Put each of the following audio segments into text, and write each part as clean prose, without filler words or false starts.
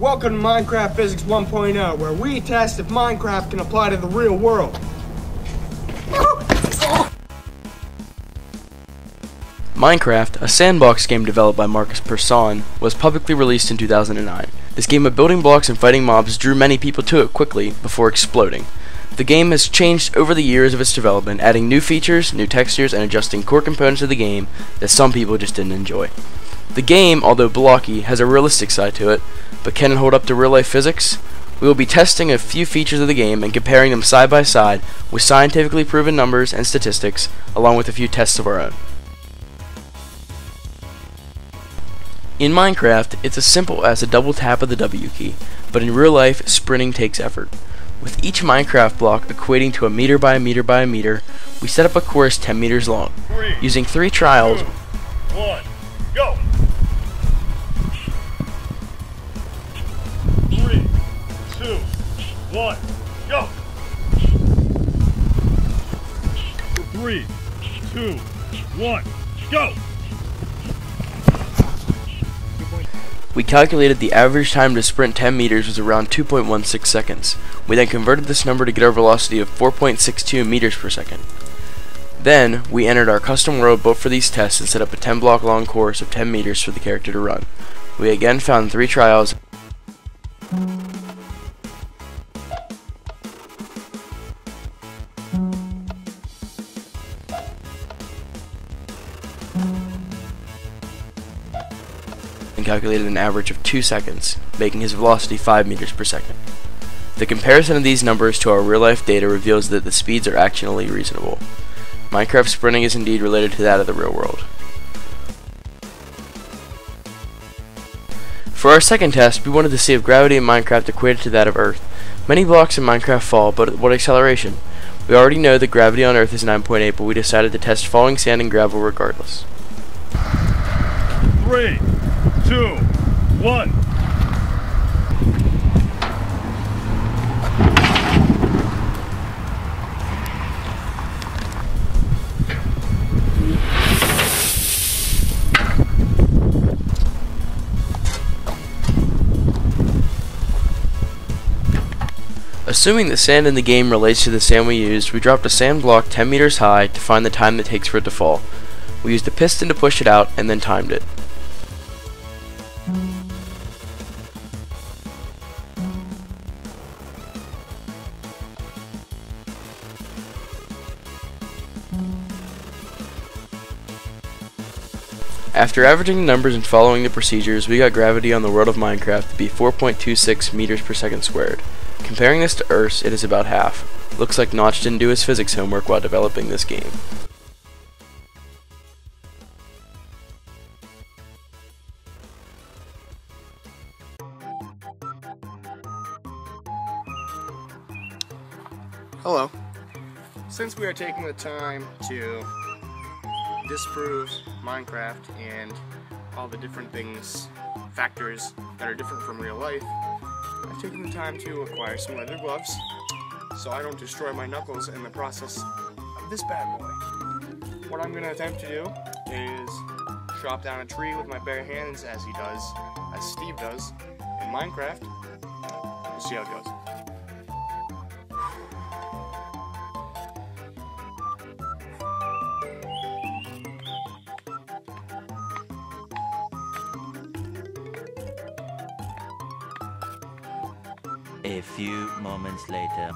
Welcome to Minecraft Physics 1.0, where we test if Minecraft can apply to the real world. Minecraft, a sandbox game developed by Markus Persson, was publicly released in 2009. This game of building blocks and fighting mobs drew many people to it quickly before exploding. The game has changed over the years of its development, adding new features, new textures, and adjusting core components of the game that some people just didn't enjoy. The game, although blocky, has a realistic side to it, but can it hold up to real-life physics? We will be testing a few features of the game and comparing them side by side with scientifically proven numbers and statistics, along with a few tests of our own. In Minecraft, it's as simple as a double tap of the W key, but in real life, sprinting takes effort. With each Minecraft block equating to a meter by a meter by a meter, we set up a course 10 meters long. Using three trials, 2, 1, go! 3, 2, 1, go! 3, 2, 1, go! We calculated the average time to sprint 10 meters was around 2.16 seconds. We then converted this number to get our velocity of 4.62 meters per second. Then, we entered our custom world built for these tests and set up a 10 block long course of 10 meters for the character to run. We again found three trials and calculated an average of 2 seconds, making his velocity 5 meters per second. The comparison of these numbers to our real-life data reveals that the speeds are actually reasonable. Minecraft sprinting is indeed related to that of the real world. For our second test, we wanted to see if gravity in Minecraft equated to that of Earth. Many blocks in Minecraft fall, but at what acceleration? We already know that gravity on Earth is 9.8, but we decided to test falling sand and gravel regardless. 3, 2, 1. Assuming the sand in the game relates to the sand we used, we dropped a sand block 10 meters high to find the time it takes for it to fall. We used a piston to push it out and then timed it. After averaging the numbers and following the procedures, we got gravity on the world of Minecraft to be 4.26 meters per second squared. Comparing this to Earth's, it is about half. Looks like Notch didn't do his physics homework while developing this game. Hello. Since we are taking the time to disprove Minecraft and all the different things, factors that are different from real life, I've taken the time to acquire some leather gloves so I don't destroy my knuckles in the process of this bad boy. What I'm going to attempt to do is chop down a tree with my bare hands as Steve does in Minecraft. We'll see how it goes. A few moments later.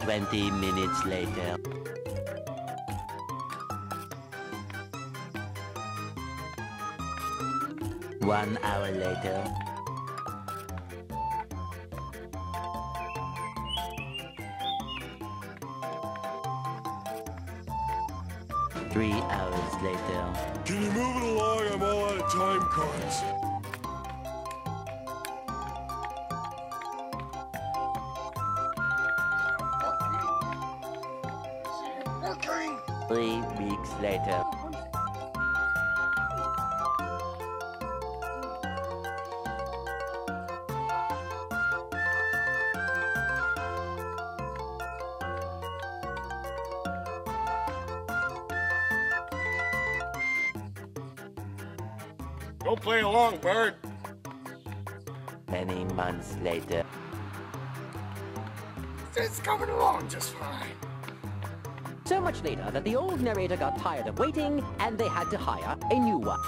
Twenty minutes later. 1 hour later. 3 hours later. Can you move it along? I'm all out of time cards. 3 weeks later. Don't play along, bird. Many months later. It's coming along just fine. So much later that the old narrator got tired of waiting and they had to hire a new one.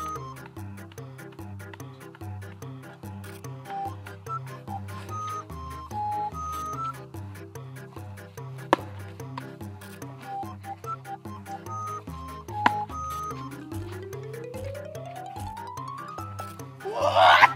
What?